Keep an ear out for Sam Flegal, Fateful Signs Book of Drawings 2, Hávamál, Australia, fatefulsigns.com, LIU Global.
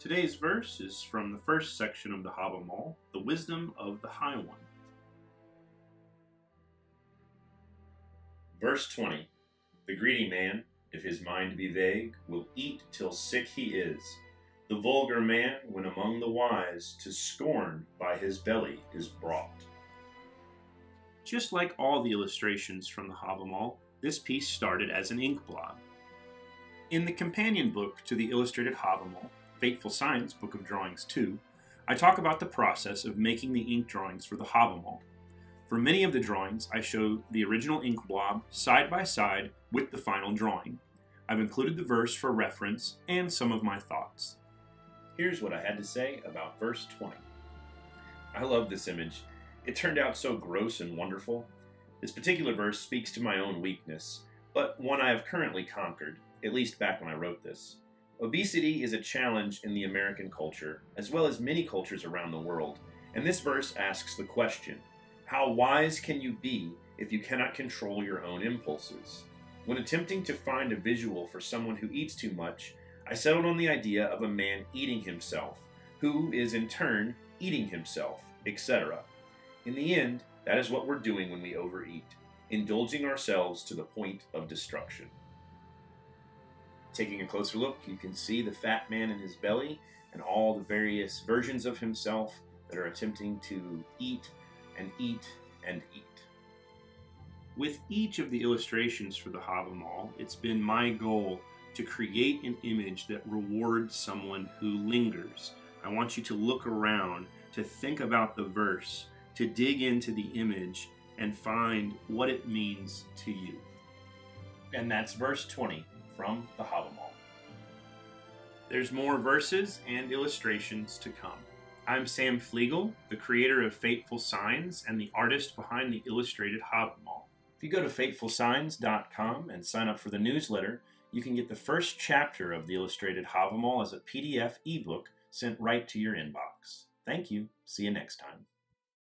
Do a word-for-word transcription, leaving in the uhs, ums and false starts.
Today's verse is from the first section of the Hávamál, The Wisdom of the High One. Verse twenty. The greedy man, if his mind be vague, will eat till sick he is. The vulgar man, when among the wise, to scorn by his belly is brought. Just like all the illustrations from the Hávamál, this piece started as an ink blot. In the companion book to the illustrated Hávamál, Fateful Signs Book of Drawings two, I talk about the process of making the ink drawings for the Hávamál. For many of the drawings, I show the original ink blob side by side with the final drawing. I've included the verse for reference and some of my thoughts. Here's what I had to say about verse twenty. I love this image. It turned out so gross and wonderful. This particular verse speaks to my own weakness, but one I have currently conquered, at least back when I wrote this. Obesity is a challenge in the American culture, as well as many cultures around the world, and this verse asks the question, how wise can you be if you cannot control your own impulses? When attempting to find a visual for someone who eats too much, I settled on the idea of a man eating himself, who is in turn eating himself, et cetera. In the end, that is what we're doing when we overeat, indulging ourselves to the point of destruction. Taking a closer look, you can see the fat man in his belly and all the various versions of himself that are attempting to eat and eat and eat. With each of the illustrations for the Hávamál, it's been my goal to create an image that rewards someone who lingers. I want you to look around, to think about the verse, to dig into the image and find what it means to you. And that's verse twenty. From the Hávamál. There's more verses and illustrations to come. I'm Sam Flegal, the creator of Fateful Signs and the artist behind the illustrated Hávamál. If you go to fateful signs dot com and sign up for the newsletter, you can get the first chapter of the illustrated Hávamál as a P D F ebook sent right to your inbox. Thank you. See you next time.